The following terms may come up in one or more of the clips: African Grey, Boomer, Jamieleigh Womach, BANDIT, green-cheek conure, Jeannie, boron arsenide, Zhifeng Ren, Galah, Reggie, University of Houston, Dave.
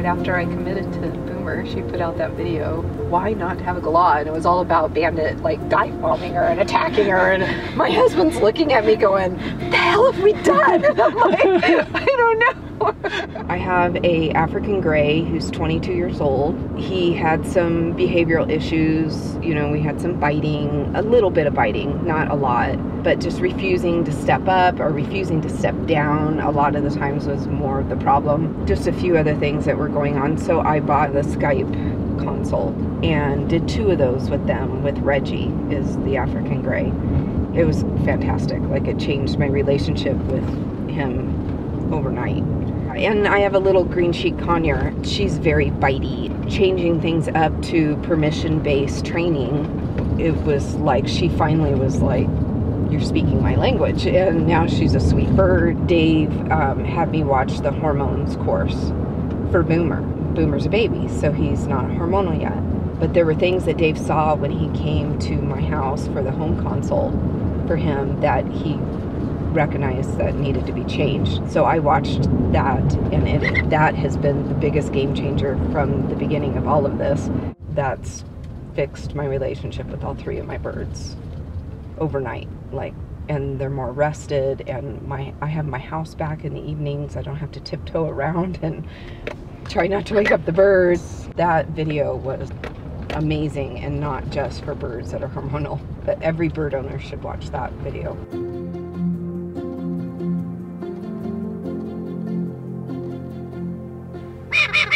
right after I committed to Boomer, she put out that video, why not have a Galah? And it was all about Bandit like dive bombing her and attacking her, and my husband's looking at me going, what the hell have we done? And I'm like, I don't know. I have a African Grey who's 22 years old. He had some behavioral issues. You know, we had some biting, a little bit of biting, not a lot, but just refusing to step up or refusing to step down a lot of the times was more of the problem. Just a few other things that were going on. So I bought the Skype console and did 2 of those with them, with Reggie, is the African Grey. It was fantastic. Like, it changed my relationship with him overnight. And I have a little green-cheek conure. She's very bitey. Changing things up to permission-based training, it was like she finally was like, you're speaking my language. And now she's a sweet bird. Dave had me watch the hormones course for Boomer. Boomer's a baby, so he's not hormonal yet. But there were things that Dave saw when he came to my house for the home consult for him that he recognized that needed to be changed. So I watched that, and that has been the biggest game changer from the beginning of all of this. That's fixed my relationship with all 3 of my birds overnight. Like, and they're more rested, and I have my house back in the evenings. I don't have to tiptoe around and try not to wake up the birds. That video was amazing, and not just for birds that are hormonal, but every bird owner should watch that video.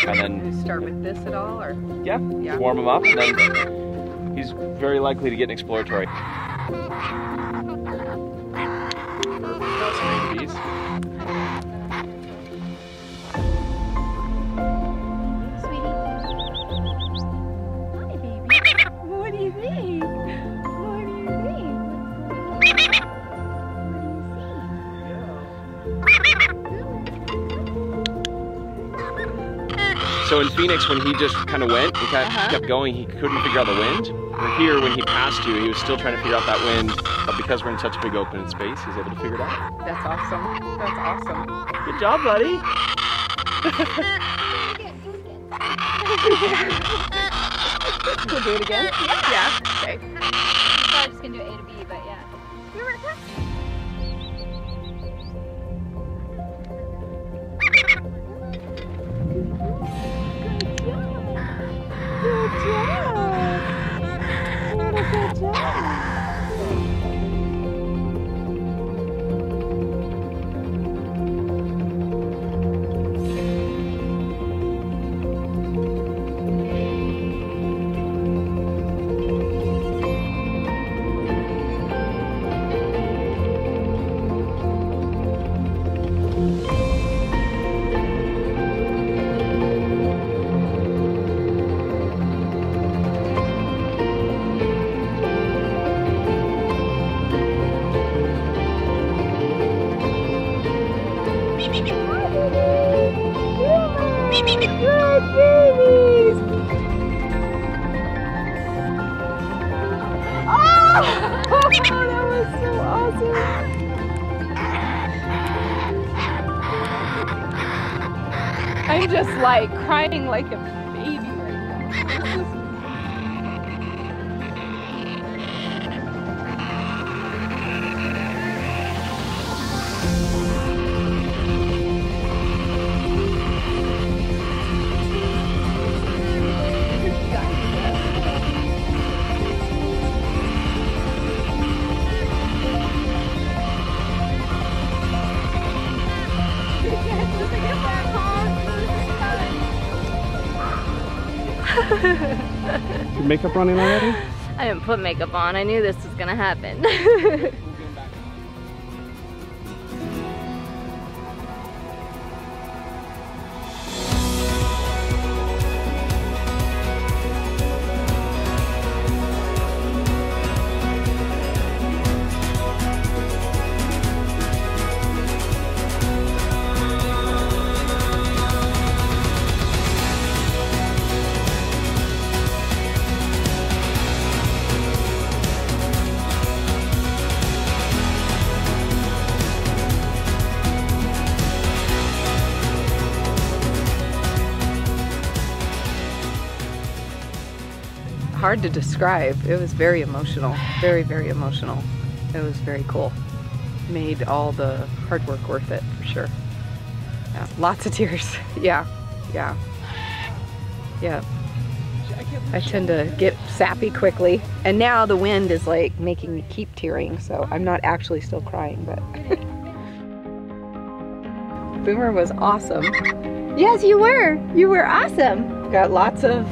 And then you start with this at all, or? Yeah, yeah. Warm him up, and then he's very likely to get an exploratory. So in Phoenix, when he just kind of went and kept going, he couldn't figure out the wind. Or here, when he passed you, he was still trying to figure out that wind, but because we're in such a big open space, he's able to figure it out. That's awesome. That's awesome. Good job, buddy. We'll do it again? Yeah. Yeah. Okay. I'm just going to do A to B, but yeah. You're right. I'm just like crying like a baby right now. Is your makeup running already? I didn't put makeup on. I knew this was gonna happen. hard to describe. It was very emotional, very, very emotional. It was very cool. Made all the hard work worth it, for sure. Yeah, lots of tears. Yeah. I tend to get sappy quickly, and now the wind is like making me keep tearing, so I'm not actually still crying, but. Boomer was awesome. Yes, you were. You were awesome. Got lots of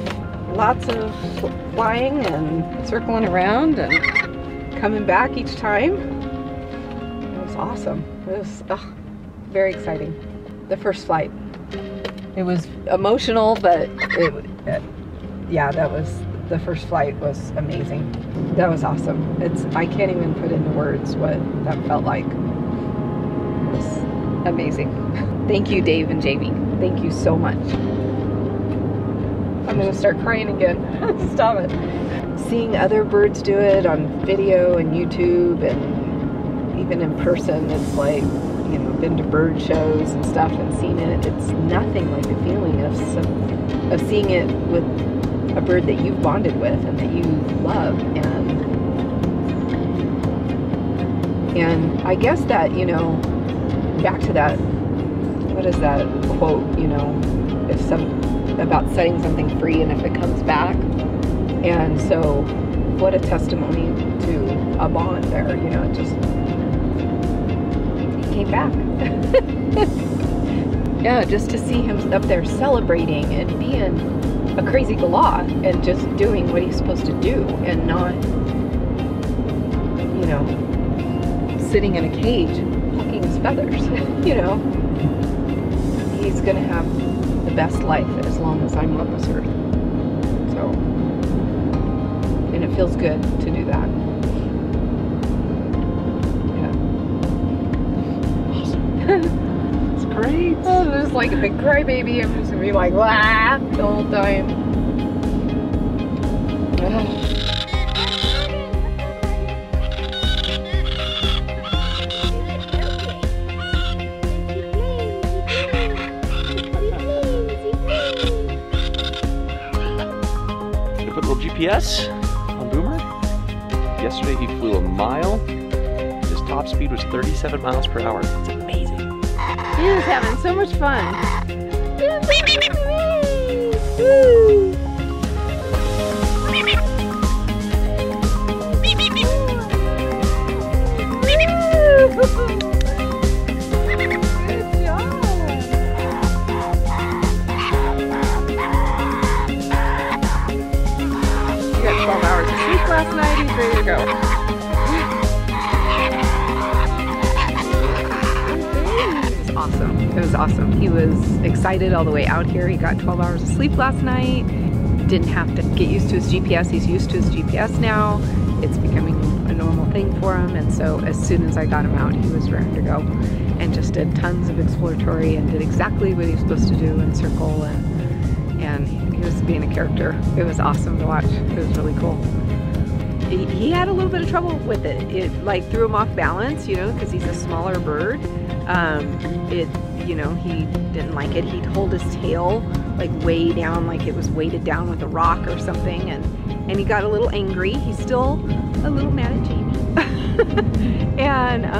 flying and circling around and coming back each time. It was awesome. It was very exciting. The first flight. It was emotional, but yeah, that was, the first flight was amazing. That was awesome. I can't even put into words what that felt like. It was amazing. Thank you, Dave and Jamie. Thank you so much. I'm gonna start crying again. Stop it. Seeing other birds do it on video and YouTube and even in person, it's like, you know, been to bird shows and stuff and seen it. It's nothing like the feeling of seeing it with a bird that you've bonded with and that you love. And I guess that, you know, back to that, what is that quote, you know, about setting something free and if it comes back. And so what a testimony to a bond there, you know, it came back. Yeah, just to see him up there celebrating and being a crazy Galah and just doing what he's supposed to do and not, you know, sitting in a cage plucking his feathers. You know, he's gonna have the best life as long as I'm on this earth. So, and it feels good to do that. Yeah. Awesome. Great. Oh, there's like a big crybaby. I'm just gonna be like, wah, the whole time. Ugh. Should I put a little GPS on Boomer? Yesterday he flew a mile. His top speed was 37 miles per hour. It's amazing. He was having so much fun. Woo! He got 12 hours of sleep last night. He's ready to go. Awesome. It was awesome. He was excited all the way out here. He got 12 hours of sleep last night. Didn't have to get used to his GPS. He's used to his GPS now. It's becoming a normal thing for him. And so as soon as I got him out, he was ready to go and just did tons of exploratory and did exactly what he was supposed to do and circle and he was being a character. It was awesome to watch. It was really cool. He had a little bit of trouble with it. It like threw him off balance, you know, because he's a smaller bird. You know, he didn't like it. He'd hold his tail like way down, like it was weighted down with a rock or something, and he got a little angry. He's still a little mad at Jeannie.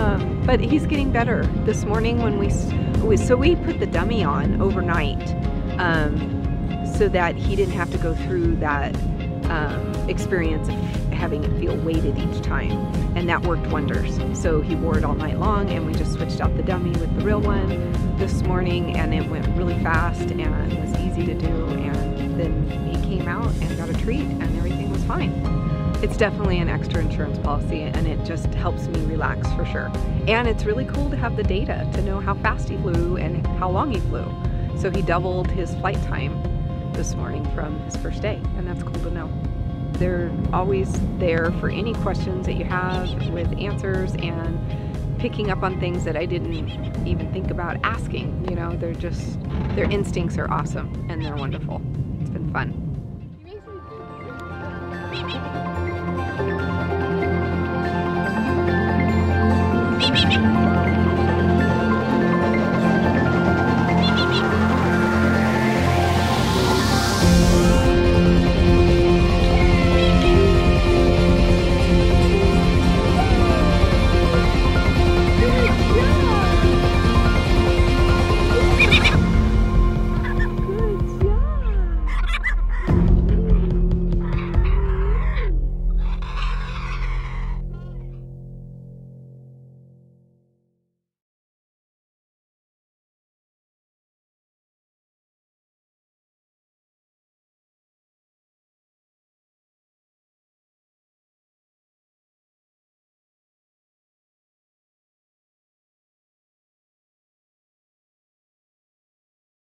But he's getting better. This morning when we put the dummy on overnight, so that he didn't have to go through that experience of having it feel weighted each time, and that worked wonders. So he wore it all night long, and we just switched out the dummy with the real one this morning, and it went really fast and was easy to do, and then he came out and got a treat and everything was fine. It's definitely an extra insurance policy, and it just helps me relax for sure. And it's really cool to have the data to know how fast he flew and how long he flew. So he doubled his flight time this morning from his first day, and that's cool to know. They're always there for any questions that you have with answers and picking up on things that I didn't even think about asking. You know, they're just, their instincts are awesome and they're wonderful. It's been fun.